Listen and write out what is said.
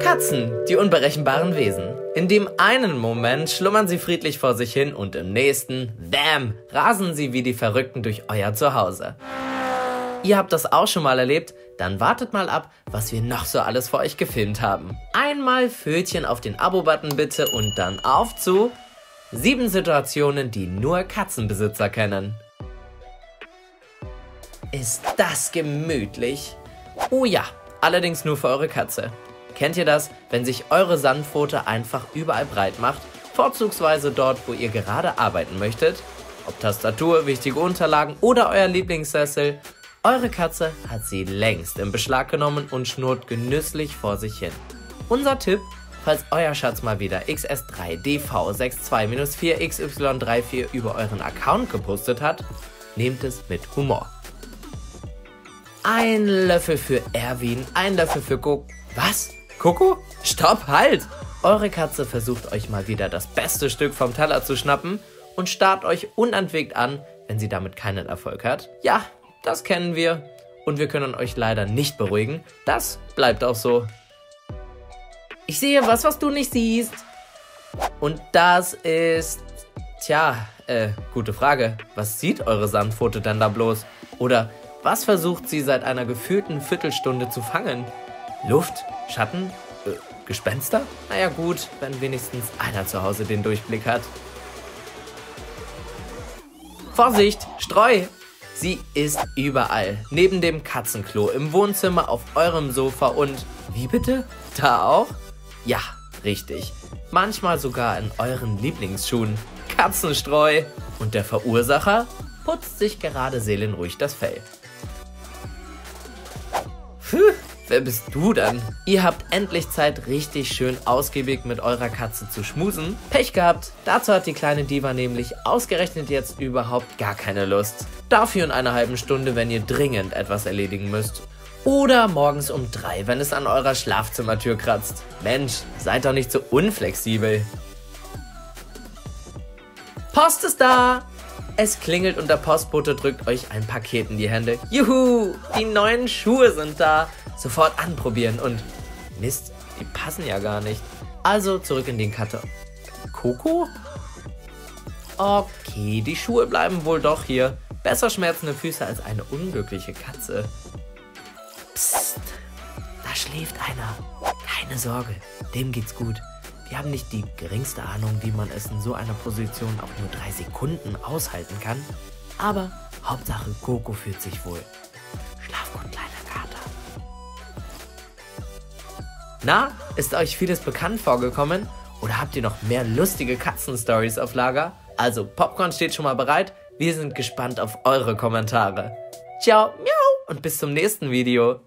Katzen, die unberechenbaren Wesen. In dem einen Moment schlummern sie friedlich vor sich hin und im nächsten, bam, rasen sie wie die Verrückten durch euer Zuhause. Ihr habt das auch schon mal erlebt? Dann wartet mal ab, was wir noch so alles für euch gefilmt haben. Einmal Pfötchen auf den Abo-Button bitte und dann auf zu 7 Situationen, die nur Katzenbesitzer kennen. Ist das gemütlich? Oh ja, allerdings nur für eure Katze. Kennt ihr das, wenn sich eure Sandpfote einfach überall breit macht, vorzugsweise dort, wo ihr gerade arbeiten möchtet? Ob Tastatur, wichtige Unterlagen oder euer Lieblingssessel, eure Katze hat sie längst in Beschlag genommen und schnurrt genüsslich vor sich hin. Unser Tipp, falls euer Schatz mal wieder XS3DV62-4XY34 über euren Account gepostet hat, nehmt es mit Humor. Ein Löffel für Erwin, ein Löffel für Koko. Was? Koko? Stopp, halt! Eure Katze versucht euch mal wieder das beste Stück vom Teller zu schnappen und starrt euch unentwegt an, wenn sie damit keinen Erfolg hat. Ja, das kennen wir. Und wir können euch leider nicht beruhigen. Das bleibt auch so. Ich sehe was, was du nicht siehst. Und das ist... Tja, gute Frage. Was sieht eure Sandpfote denn da bloß? Oder was versucht sie seit einer gefühlten Viertelstunde zu fangen? Luft? Schatten? Gespenster? Naja gut, wenn wenigstens einer zu Hause den Durchblick hat. Vorsicht! Streu! Sie ist überall. Neben dem Katzenklo, im Wohnzimmer, auf eurem Sofa und... Wie bitte? Da auch? Ja, richtig. Manchmal sogar in euren Lieblingsschuhen. Katzenstreu! Und der Verursacher putzt sich gerade seelenruhig das Fell. Puh! Wer bist du denn? Ihr habt endlich Zeit, richtig schön ausgiebig mit eurer Katze zu schmusen. Pech gehabt, dazu hat die kleine Diva nämlich ausgerechnet jetzt überhaupt gar keine Lust. Dafür in einer halben Stunde, wenn ihr dringend etwas erledigen müsst. Oder morgens um 3, wenn es an eurer Schlafzimmertür kratzt. Mensch, seid doch nicht so unflexibel. Post ist da! Es klingelt und der Postbote drückt euch ein Paket in die Hände. Juhu, die neuen Schuhe sind da! Sofort anprobieren und... Mist, die passen ja gar nicht. Also zurück in den Karton. Koko? Okay, die Schuhe bleiben wohl doch hier. Besser schmerzende Füße als eine unglückliche Katze. Psst, da schläft einer. Keine Sorge, dem geht's gut. Wir haben nicht die geringste Ahnung, wie man es in so einer Position auch nur 3 Sekunden aushalten kann. Aber Hauptsache Koko fühlt sich wohl. Schlaf gut, kleiner Kater. Na, ist euch vieles bekannt vorgekommen? Oder habt ihr noch mehr lustige Katzen-Stories auf Lager? Also, Popcorn steht schon mal bereit. Wir sind gespannt auf eure Kommentare. Ciao, miau und bis zum nächsten Video.